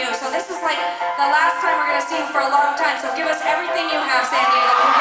You. So this is like the last time we're going to see you for a long time. So give us everything you have, San Diego.